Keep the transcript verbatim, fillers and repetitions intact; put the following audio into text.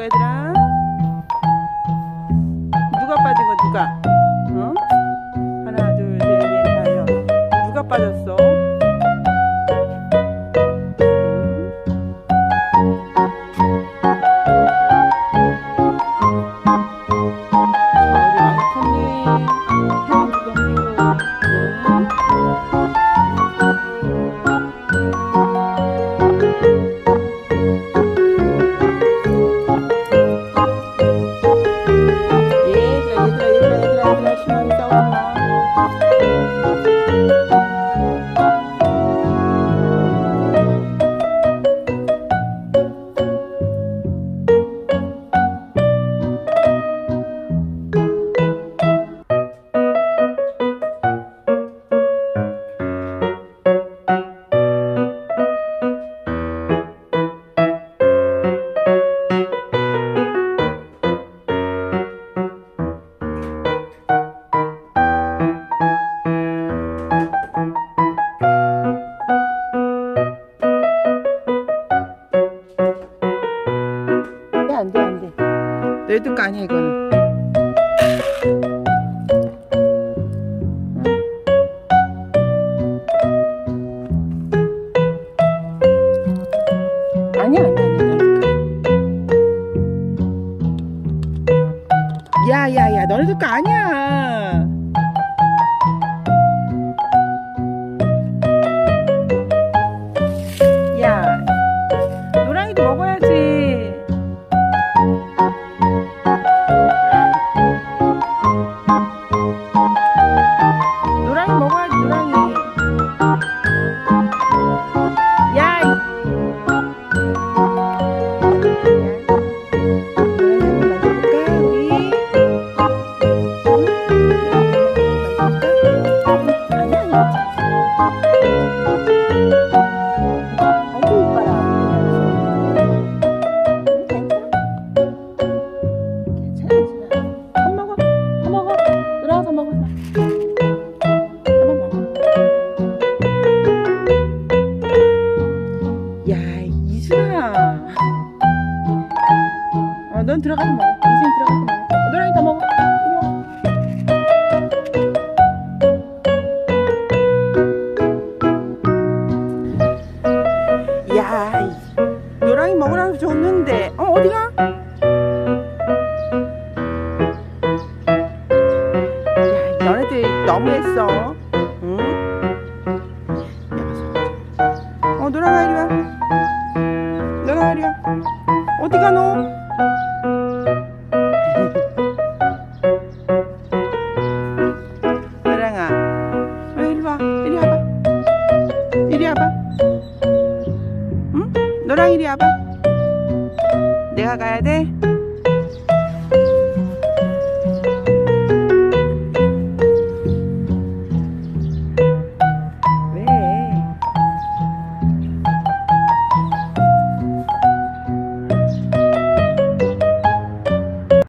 해볼까 얘들아? 누가 빠진 거 누가? 어? 하나 둘 셋 넷 다섯 누가 빠졌어? 레드가 아니야 이거는. 아니야 아니야 아니야. 야야야 너네들가 아니야. 야 노랑이도 먹어야지. 넌 들어가서 먹어. 인생이 들어가서 먹어. 노랑이 다 먹어. 고마워. 야, 노랑이 먹으라고 줬는데. 어, 어디가? 야, 너네들 너무했어. 응? 어, 노랑아 이리 와. 노랑아 이리 와. 어디가 너? 이리 와봐. 응? 노랑 이리 와봐. 내가 가야 돼.